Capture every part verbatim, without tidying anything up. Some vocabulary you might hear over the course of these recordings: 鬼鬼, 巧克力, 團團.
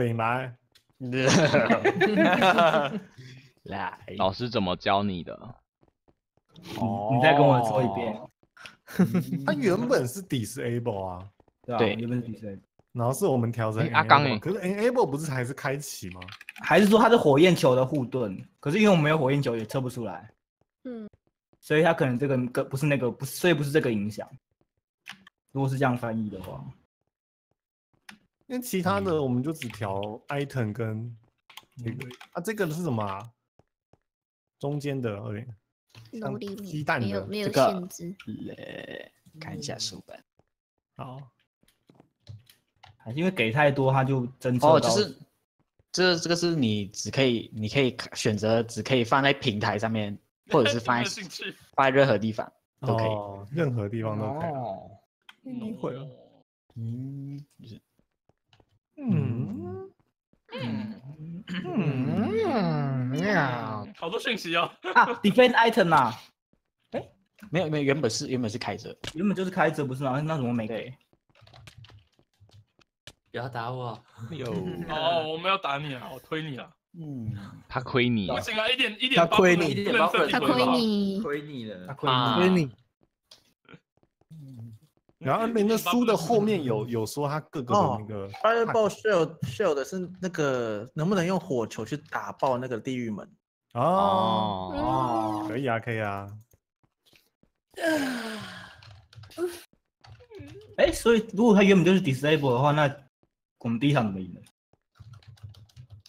领来。来，老师怎么教你的？哦，你再跟我说一遍。他原本是 disable 啊，对，原本是 disable， 然后是我们调成阿刚哎，可是 enable 不是还是开启吗？还是说它是火焰球的护盾？可是因为我们没有火焰球，也测不出来。嗯，所以它可能这个不是那个不是，所以不是这个影响。如果是这样翻译的话，因为其他的我们就只调 item 跟那个、嗯、啊，这个是什么、啊？中间的有点。 努力鸡蛋的没有限制。看一下书本。好，还是因为给太多，他就侦测。哦，就是这这个是你只可以，你可以选择只可以放在平台上面，或者是放在放在任何地方都可以，任何地方都可以。哦，你会了。嗯嗯嗯嗯呀。 好多讯息哦！啊 ，defense item 啊，哎，没有没有，原本是原本是开着，原本就是开着不是吗？那怎么没给？不要打我！有哦，我没有打你啊，我推你了。嗯，他亏你。不行啊，一点一点，他亏你，他亏你，亏你了，他亏你。然后那书的后面有有说他各个那个 fireball shield shield 的是那个能不能用火球去打爆那个地狱门？ 哦，可以啊，可以啊。哎，所以如果他原本就是 disable 的话，那我们第一场怎么赢的？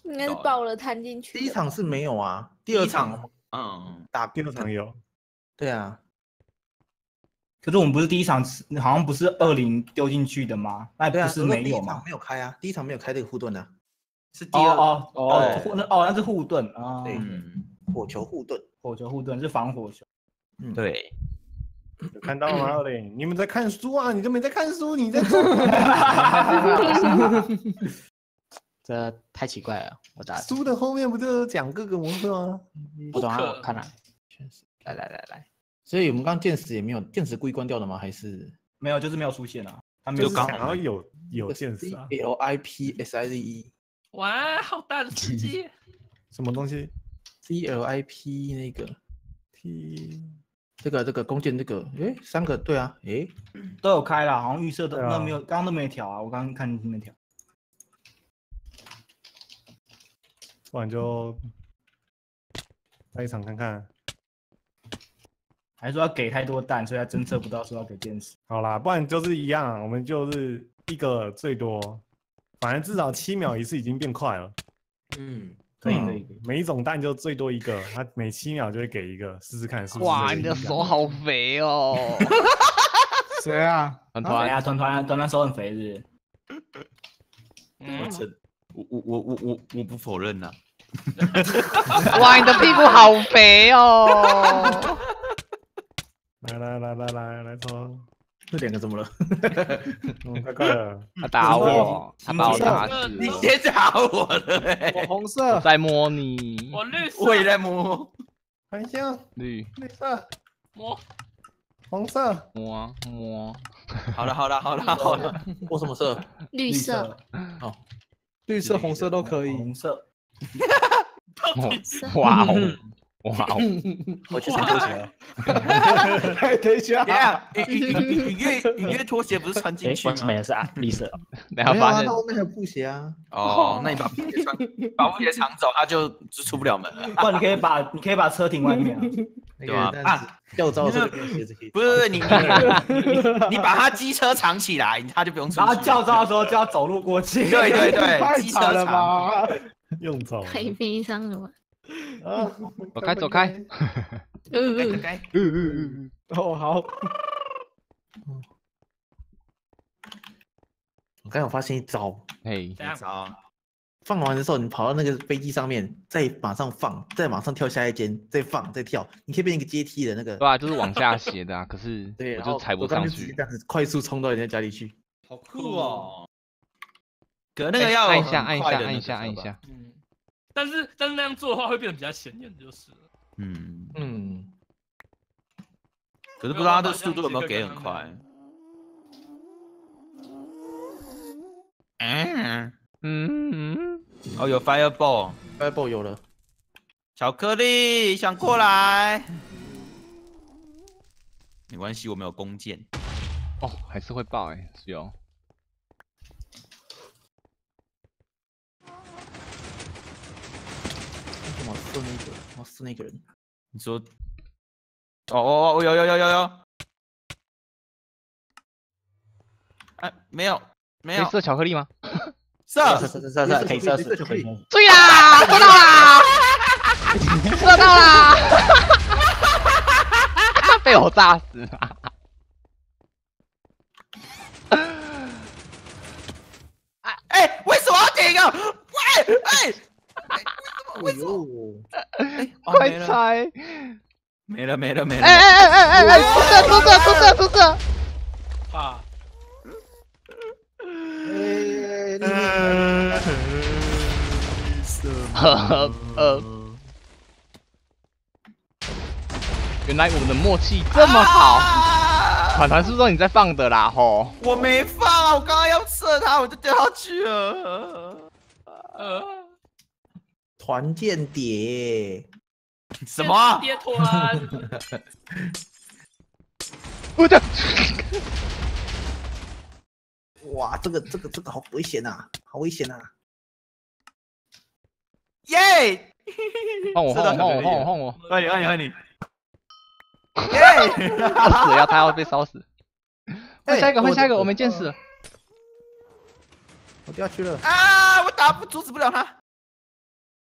应该是爆了摊进去。第一场是没有啊，第二场，嗯，打第二场有。对啊。可是我们不是第一场好像不是二零丢进去的吗？那不是没有吗？没有开啊，第一场没有开这个护盾啊。 是第二哦哦那哦那是护盾啊，对，火球护盾，火球护盾是防火球，嗯，对，有看到吗？二零，你们在看书啊？你都没在看书，你在这太奇怪了，我打书的后面不就讲各个模式吗？不懂啊，我看了，确实，来来来来，所以我们刚刚剑石也没有，剑石故意关掉的吗？还是没有，就是没有出现啊，他没有刚好有有剑石啊 ，L I P S I Z E。 哇，好大的刺激！什么东西 ？C L I P 那个 T 这个这个弓箭这个，哎，三个对啊，哎，都有开了，好像预设的那没有，刚刚都没调啊，我刚刚看没调，不然就来一场看看。还说要给太多蛋，所以他侦测不到说要给电池。好啦，不然就是一样，我们就是一个最多。 反正至少七秒一次已经变快了。嗯，可以可以。每一种蛋就最多一个，它每七秒就会给一个，试试看是不是。哇，你的手好肥哦！谁啊？团团呀，团团，团团手很肥是。我真，我我我我我我不否认呐。哇，你的屁股好肥哦！来来来来来来抽。 这两个怎么了？快快的，他打我，他把我打死。你先打我的，我红色在摸你，我绿色我也在摸。很像绿绿色摸，红色摸摸。好了好了好了好了，我什么色？绿色。好，绿色红色都可以。红色。哇哦！ 哇！我去穿拖鞋，还等一下，雨雨月雨月拖鞋不是穿进去吗？没有，是啊，绿色。没有啊，他后面还有布鞋啊。哦，那你把布鞋穿，把布鞋抢走，他就就出不了门了。不，你可以把你可以把车停外面啊。对啊，啊，吊照这个鞋子可以。不是不是，你你把他机车藏起来，他就不用出。然后吊照的时候就要走路过去。对对对，机车了吗？用走。太悲伤了吧。 啊！走开，走开！嗯嗯嗯嗯哦，好。我刚才我发现一招，哎，怎样？放完的时候，你跑到那个飞机上面，再马上放，再马上跳下一间，再放，再跳，你可以变一个阶梯的那个。对啊，就是往下斜的啊。可是对，我就踩不上去，这样子快速冲到人家家里去，好酷哦！可那个要按一下，按一下，按一下，按一下。 但是但是那样做的话会变得比较显眼，就是了。嗯嗯。可是不知道他的速度有没有给很快。嗯。嗯嗯，哦，有 fireball，fireball 有了。巧克力想过来，没关系，我没有弓箭。哦，还是会爆哎、欸，是有。 我撕那个，我撕那个人。你说，哦哦哦，有有有有有。哎，没有没有。可以射巧克力吗？射射射射射，可以射死可以。对啦，射到啦！射到啦！被我炸死了。哎哎，为什么要停啊？喂哎！ 哎呦！快猜！没了没了没了！哎哎哎哎哎！出色出色出色出色！啊！呃呃，原来我们的默契这么好！团团是不是你在放的啦？吼！我没放啊！我刚刚要射他，我就掉下去了。呃。 团间谍？什么？谍团！我的！哇，这个这个这个好危险啊，好危险啊！耶！换我换我换我换我换我！快点快点快点！耶！要死要他要被烧死！换下一个换下一个，我没见识。我掉下去了！啊！我打不阻止不了他。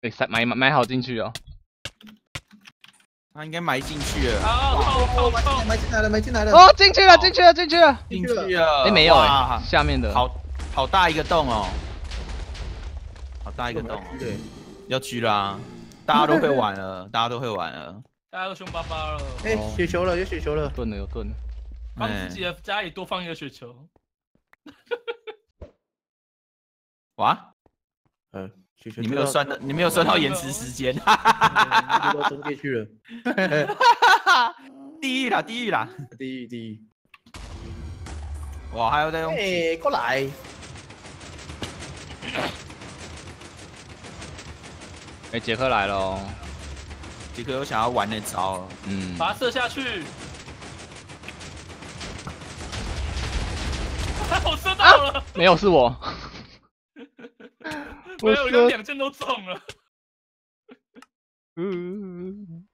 对，塞埋埋好进去哦。他应该埋进去了。哦，靠！埋进来了，埋进来了。哦，进去了，进去了，进去了，进去了。哎，没有哎，下面的。好好大一个洞哦，好大一个洞。对，要狙啦！大家都会玩了，大家都会玩了，大家都凶巴巴了。哎，雪球了，有雪球了，盾了，有盾了。帮自己的家里多放一个雪球。哇？嗯。 你没有算到，你没有算到延迟时间，哈哈哈！都中间去了，地狱啦，地狱啦，地狱地狱！哇，还有在用，哎，过来！哎，杰克来了，杰克又想要玩那招了，嗯，把他射下去。我射到了，没有，是我。 没有，有两箭都中了。嗯。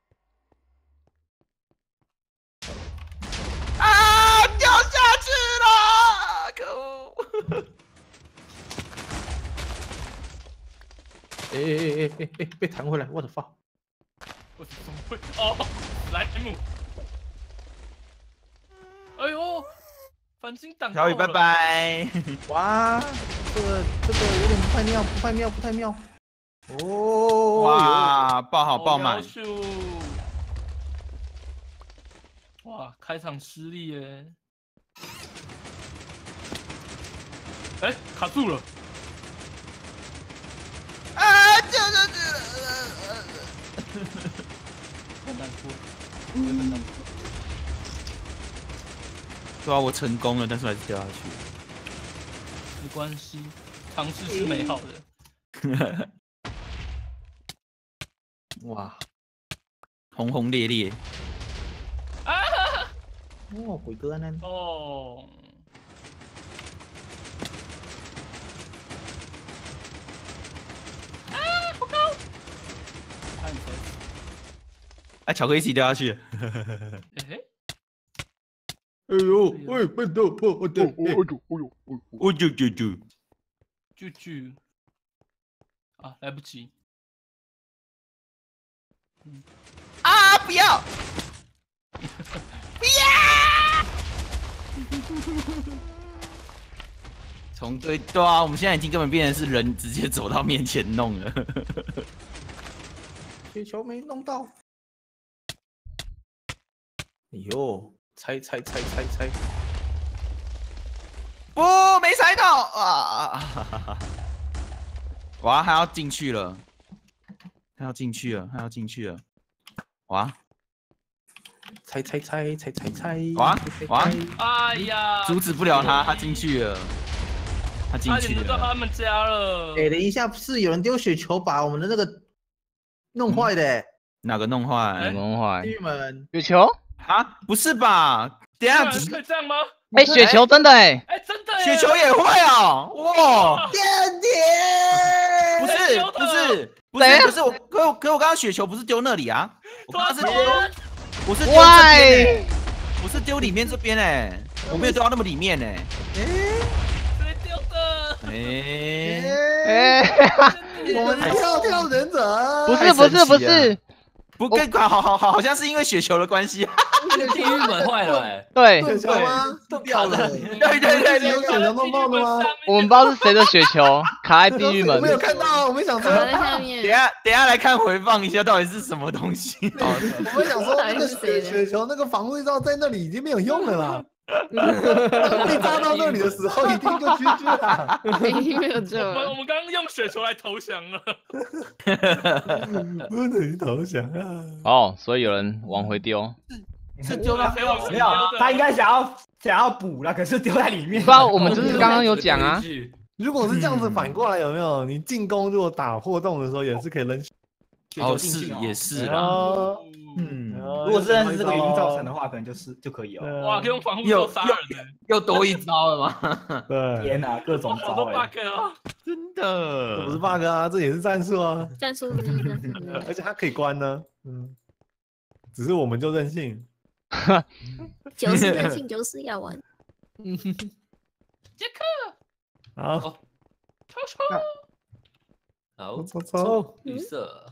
啊！掉下去了，可恶！哎哎哎哎哎！被弹回来，我的发！我怎么会？哦，莱姆！哎呦，繁星挡！小雨，拜拜！哇！ 这个这个有点不太妙，不太妙，不太妙。哦，哇，爆好爆满！哇，开场失利耶！哎、欸，卡住了！啊，这这这……很难过，很难过。对啊，我成功了，但是还是掉下去。 没关系，尝试是美好的。哇，轰轰烈烈！啊！哦，鬼哥呢？哦。啊！好高！看谁？哎，巧克力一起掉下去。欸 哎呦，喂，笨蛋，我我我我我我我就就就就就啊，来不及！啊，不要！不要！从对对啊，我们现在已经根本变成是人直接走到面前弄了，雪球没弄到。哎呦！ 猜猜猜猜猜！不，没猜到啊！哇，还要进去了，还要进去了，还要进去了！哇！猜猜猜猜猜猜！哇哇！哎呀，阻止不了他，他进去了。他进去了。到他们家了。哎、欸，等一下，是有人丢雪球把我们的那个弄坏的、欸嗯。哪个弄坏？欸、弄坏。玉门。雪球？啊，不是吧？等下不是可以这样吗？哎、欸，雪球真的哎、欸。哎、欸，真的、欸。雪球也会哦、喔。哇！天天。不是不是不是，可是我可我可我刚刚雪球不是丢那里啊？我刚刚是丢。我是丢这边、欸。我是丢里面这边哎、欸。我没有丢到那么里面呢、欸。哎、欸，谁丢的？哎、欸、哎，我们跳跳忍者。不是不是不是，不跟好好好，好像是因为雪球的关系。地狱门坏了哎、欸。对对吗？都掉了。对对对，你有雪球弄爆了吗？我们不知道是谁的雪球卡在地狱门。我没有看到，我没想说。卡在下面。等下等下来看回放一下，到底是什么东西？我们想说那个雪雪球那个防卫罩在那里已经没有用了啦。被扎到那里的时候，一定就 G G 了，已经没有救了。我们刚刚用雪球来投降了，不能投降啊！哦，所以有人往回丢，是丢到谁往回丢？没有，他应该想要想要补了，可是丢在里面。不知道，我们就是刚刚有讲啊。如果是这样子反过来，有没有？你进攻如果打破洞的时候，也是可以扔雪球进去，也是啦。嗯，如果真的是这个原因造成的话，可能就是就可以哦。哇，可以用防护罩杀人，又多一招了吗？对，天哪，各种招。好多 bug 啊！真的，这不是 bug 啊，这也是战术啊。战术，而且它可以关呢。嗯，只是我们就任性。就是任性，就是要玩。嗯，杰克。好。超超。好，超超。绿色。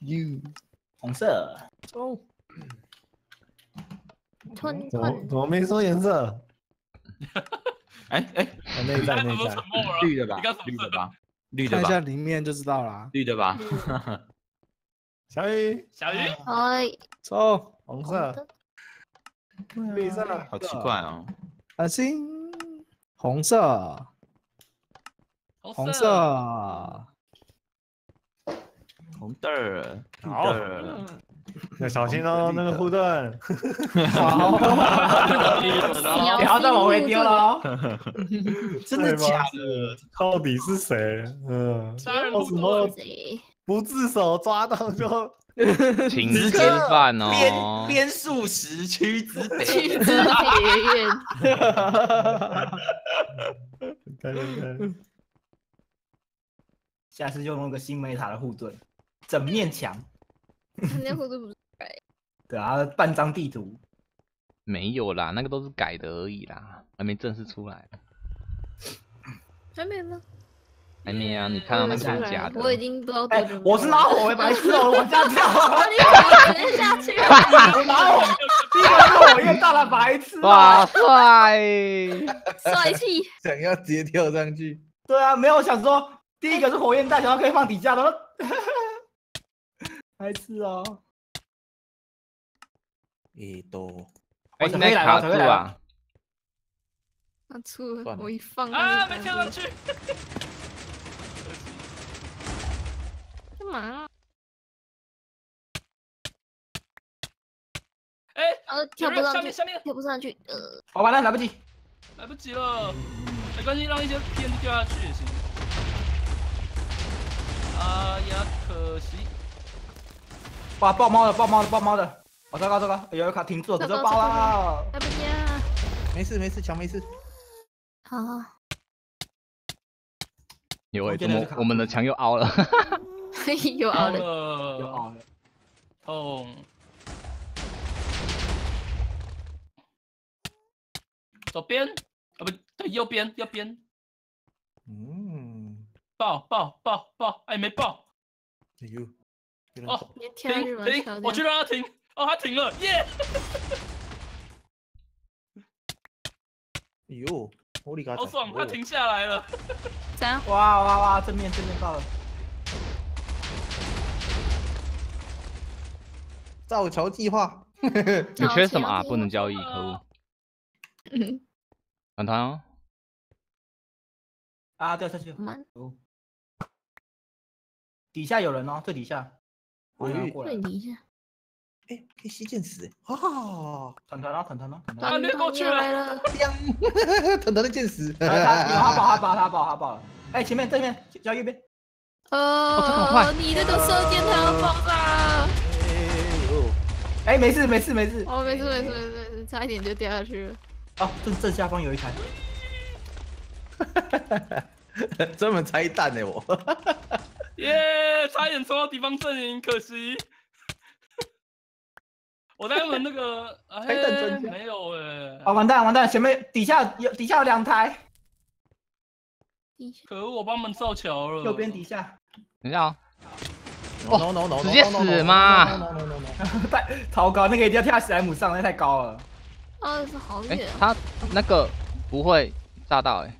You 红色哦，怎么怎么没说颜色？哎哎，内在内在，绿的吧，绿的吧，绿的吧，看一下里面就知道了，绿的吧。小雨，小雨，哎，走，红色，绿色，好奇怪哦。阿星，红色，红色。红的，好，要小心哦，那个护盾。好，不要再往回丢了。真的假的？到底是谁？嗯，杀人护盾，不自首抓到就请直接犯哦，鞭鞭数十，屈之北，屈之北院。看看看，下次就弄个新梅塔的护盾。整面墙，那护盾不是改？对啊，半张地图，没有啦，那个都是改的而已啦，还没正式出来。还没吗？还没啊！你看到那个都是假的。我已经不知道多久。我是拿火，白痴哦！我下跳，你下去。我拿火，第一个是火焰大的白痴。哇帅，帅气！想要直接跳上去？对啊，没有想说，第一个是火焰弹，想要可以放底下的。还是哦，也多。哎，你没卡住啊？卡住了，我一放啊，没跳上去。干嘛？哎，呃，跳不上去，跳不上去，呃，我完了，来不及，来不及了，没关系，让一些天掉下去也行。哎呀，可惜。哇！爆猫的，爆猫的，爆猫的！我糟糕，糟糕！有一卡停住，直接爆了！来不及啊！没事没事，强没事。好。有哎，怎么我们的墙又凹了？又凹了，又凹了。痛！左边啊，不对，右边，右边。嗯。爆爆爆爆！哎，没爆。哎呦！哦，停停！我去让他停。哦，他停了，耶！哎呦，我里嘎！好爽，他停下来了。三！哇哇哇！正面正面到了。造桥计划。你缺什么啊？不能交易，可恶。反弹哦！啊，掉下去了。底下有人哦，最底下。我过来。哎，可以吸剑石，哦，团团啦，团团啦，团团过去了，团团的剑石，他他爆他爆他爆他爆了，哎，前面这边，加右边，呃，你那个射箭它要爆炸，哎，没事没事没事，哦，没事没事没事，差一点就掉下去了，哦，正正下方有一台，专门拆弹哎我，耶，差一点冲到敌方阵营，可惜。 我在问那个，哎，没有哎，啊，完蛋完蛋，前面底下有底下有两台，可恶，我帮他们造桥了。右边底下，等一下啊，哦，直接死吗？太超高，那个一定要跳史莱姆上，那太高了。啊，好远。哎，他那个不会炸到哎。